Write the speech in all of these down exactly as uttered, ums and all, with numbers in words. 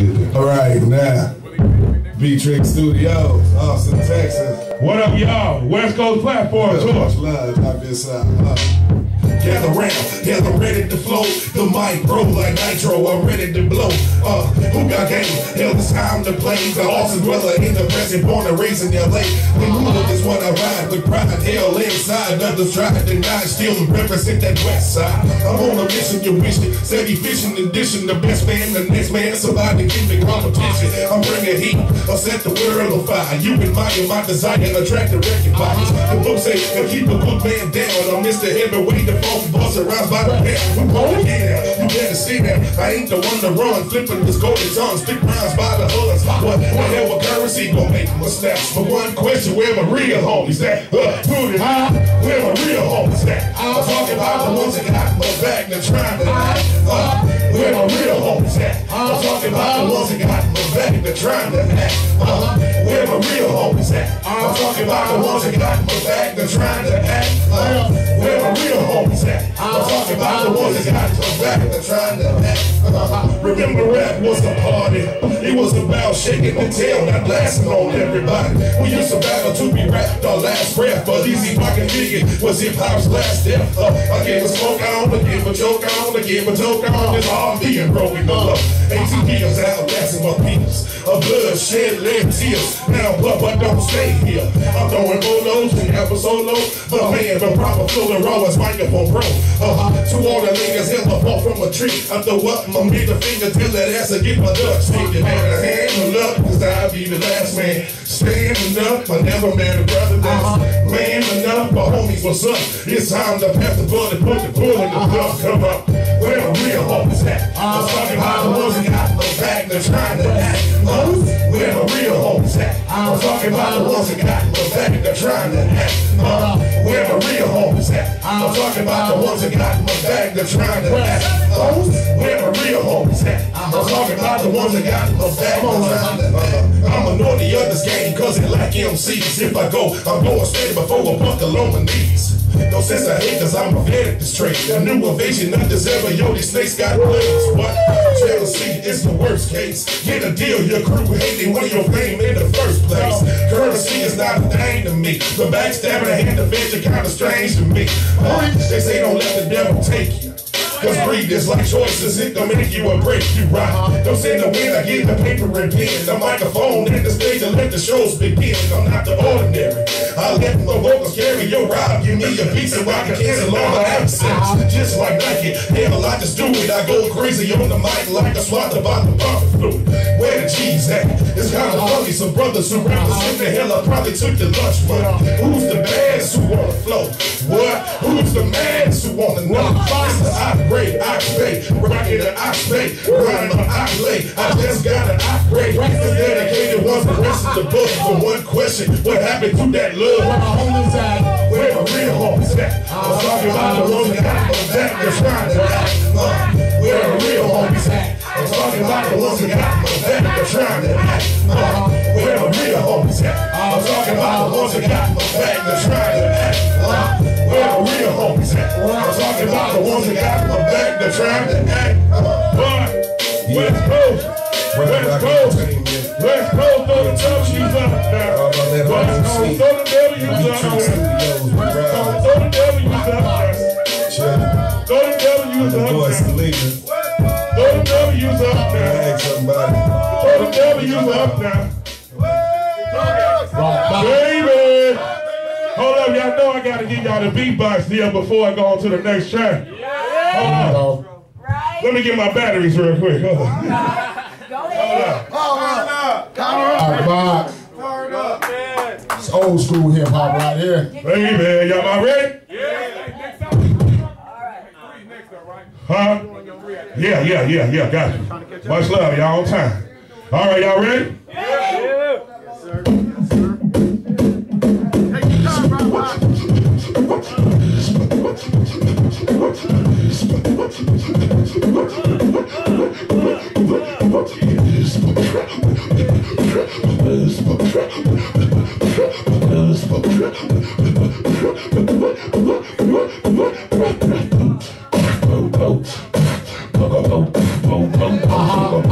get there. All right, now, B-Trick Studios, Austin, Texas. What up, y'all? West Coast Platform Tour. Live, I've been side. Gather round, gather ready to flow. The mic bro like nitro, I'm ready to blow. Uh, who got game? Hell, it's time to play. The Austin dweller in the present, born and raised in L A. The ruler is what I ride, the pride, hell inside. Others try to deny, still represent that west side. I'm on a mission, you wish it. Steady fishing, addition, the best man, the next man. Somebody give me competition. I'm bringing heat, I'll set the world on fire. You admire my desire and attract the wrecking bodies. The books say, keep a good man down. I'm Mister Heavyweight, the both of us around by the pair. We going there. You better see that. I ain't the one to run. Flipping this golden tongue. Stick rounds by the others. What the hell with currency? Gonna make them a snap. But one question, where my real homies at? Uh, Booty, huh? Where my real homies at? I'm talking about the ones that got my back. They're trying to hide. Uh, where my real homies at? I'm talking about the ones that got my back. They're trying to act. Uh, where my real homies at? I'm talking about the ones that got my back. They're trying to act. Uh, where my real homies at? I'm talking about the ones that got your back and trying to act. Remember, rap was the party. It was about shaking the tail, not blasting on everybody. We used to battle to be rapped our last breath, but easy fucking digging was hip hop's last step. Uh, I gave a smoke on, I gave a joke on, I gave a joke on. It's all me and broken up. eighteen years out, blasting my peeps. A blood shed, lead tears. Now, but I don't stay here. I'm throwing bolos and have a solo. But man, the proper flow and raw is microphone. Bro, uh-huh. To all the niggas held up off from a tree. I throw up my middle finger till that ass will get my nuts. Thinking, man, I handle up, cause I'll be the last man. Standing up, I never met a brother that's uh-huh. man enough. My homies, what's up? It's time to pass the bull and put the bull in the cup. Come up, where the real homies at? I'm talking about the ones that got no back, they're trying to act. Uh, where the real homies at? I'm talking about the ones that got no back, they're trying to act. Uh, where the real homies at? I'm talking about about the ones that got my bag, they're trying to act. Oh, where my real homies at? I'm talking about the ones that got my bag, they're trying to act. I'm anointed of this game, cause it lack M Cs. If I go, I'm going straight before I buckle on my knees. No sense I hate, cause I'm a vet at this trade. A new evasion, not deserving, yo, these snakes got blades. But jealousy is the worst case. Get a deal, your crew hating when your fame in the first place. Currency is not a thing to me. The backstabbing and the venture kinda strange to me. Uh, They don't let the devil take you. Cause greed is like choices, it don't make you or break you right. Don't send the wind, I get the paper and pen. The microphone and the stage and let the shows begin. I'm not the ordinary. I let my vocals carry your ride. You need a piece of rock and cancel all my absence. Just like Nike, hell I just do it. I go crazy on the mic like I swat the bottom of the fluid. Where the cheese at? It's kinda funny, some brothers who represent the hell I probably took the lunch money. Who's the bass who wanna flow? What? Who's the man who wanna know? It's the I Great, I play, rockin' the I play, riding on I play. I just gotta operate. It's dedicated ones, the rest of the book. For one question, what happened to that love? Where my real homies at? I'm talking about the ones that got my back, they're trying to act. Uh, where my real homies at? I'm talking about the ones that got my back, they're trying to act. Uh, where my real homies at? I'm talking about the ones that got my back, they're trying to act. Uh, where my real homies at? I'm talking about the ones that got my back, they're trying to act. But, West Coast, West Coast, West Coast, throw the W's up now. Throw the W's up now. Throw the W's up now. Throw the W's up now. Throw the W's up now. Throw the W's up now. Baby! Hold up, y'all know I gotta get y'all the beatbox deal before I go on to the next track. Oh, right. Let me get my batteries real quick. Hold on. Go ahead. Hold up. Power up. It's old school hip hop right here. Hey man, y'all about ready? Yeah. Huh? Yeah, yeah, yeah, yeah. Got you. Much love, y'all. On time. All right, y'all ready? Yeah. Yes, sir. Yes, sir.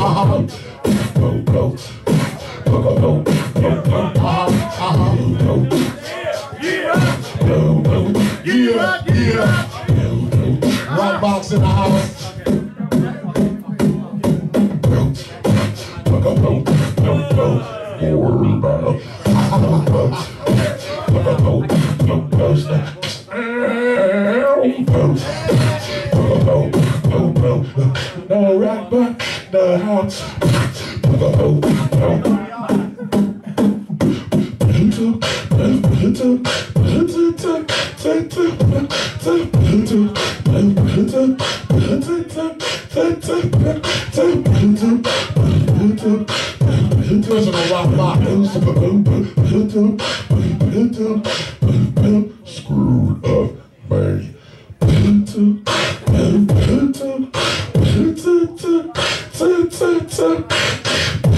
Uh-huh, uh-huh. Roc Box in the house. No rock back the house. Screwed up, man. Oh, oh, oh.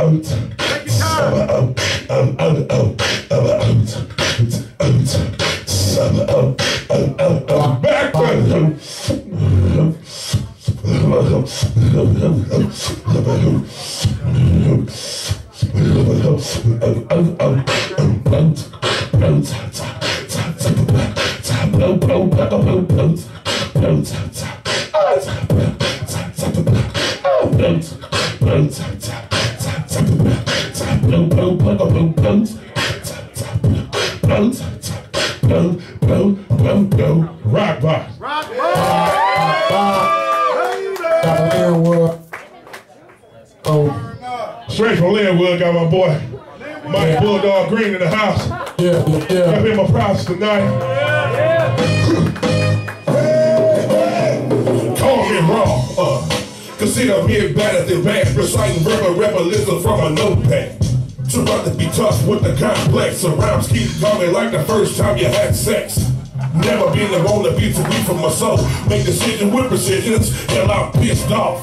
Out, out, out, out, out, out, backwards. Blow, blow, blow, blow, blow, blow, blow, blow, blow, blow, Roc Box. Roc Box. Got a Linwood. Oh, straight from Linwood. Got my boy Mikey Bulldog Green in the house. Yeah, yeah, yeah. Got him my props tonight. Yeah, yeah. Hey, hey. Call me raw. Uh, consider me a bad at the back, reciting verbal revelism from a notepad. To run to be tough with the complex. The rhymes keep coming like the first time you had sex. Never been the one to be to be for myself. Make decisions with precisions, hell I'm pissed off.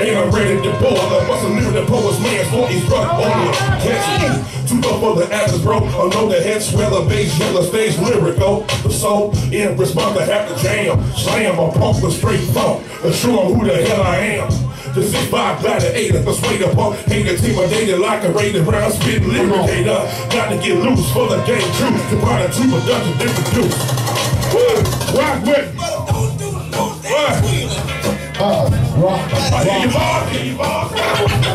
And I'm ready to boil. I must have lived the poet's man's for he's run over. Catch me, too low for the asses, bro. I know the head swell, the bass yellow stage lyrical. So, in response, I have to jam. Slam, I'm pumped with straight funk. Assure who the hell I am. The six five glad to eight, I persuade a punk, hate intimidated like a raider, brown spit lyricata. Got to get loose for the game truth. The product two production they produce. Rock with me. What? Rock. I hear you ball, I hear you ball.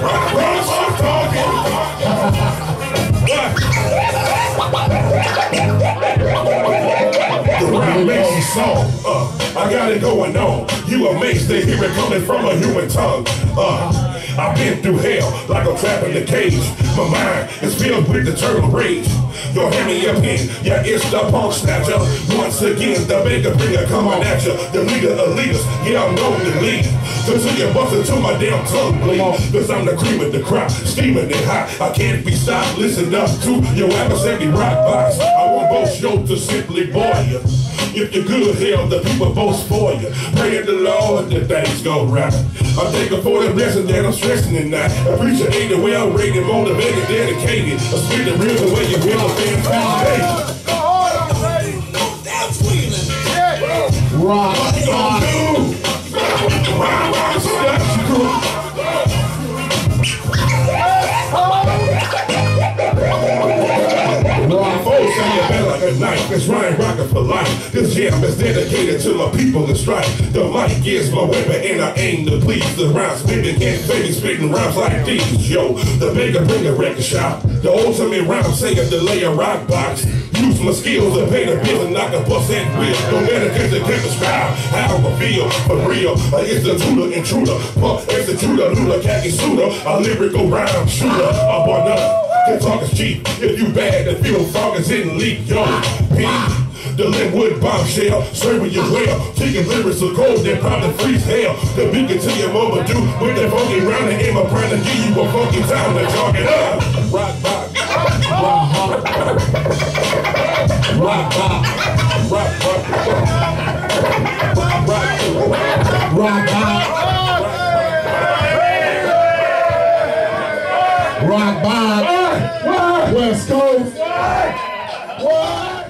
Rock, rock, rock, talking. The rock makes you song. Uh, I got it going on. You amazed to hear it coming from a human tongue. Uh, I've been through hell like I'm trapped in the cage. My mind is filled with the turtle rage. Your hand me up in, yeah, it's the punk snatcher. Once again, the bigger finger coming at you. The leader of leaders, yeah, I'm known to lead. Until you bust into my damn tongue, bleed. Cause I'm the cream of the crop, steaming it hot. I can't be stopped, listen up to your adversary Roc Box. I want both shows to simply boil you. If you're good, hell, the people boast for you. Pray to the Lord that things go right. I'm thankful for the blessing that I'm stressing tonight. I appreciate the way I'm rated, motivated, dedicated. I speak the real the way you will. Rock, Rock, it's Ryan Rocker for life. This jam is dedicated to my people in strife. The mic is my weapon and I aim to please. The rhymes spitting and baby spitting rhymes like these. Yo, the bigger bringer record shop. The ultimate rhyme singer, the layer Roc Box. Use my skills to pay the bills and knock a bus and wheel. No matter if they can describe how I feel for real. I is the tutor intruder, punk executor, lula, khaki suitor, a lyrical rhyme shooter. I bought none. The talk is cheap. If you bad, the field fog is in leak, yo. P, the Linwood bombshell, serving you well, kicking lyrics of gold that probably freeze hell. The beacon to your mama do with that funky round and aim, I'm trying to give you a funky time to talk it up. Roc Box, Roc Box, Roc Box, Roc Box, Roc Box. Roc Box, West Coast, what? What?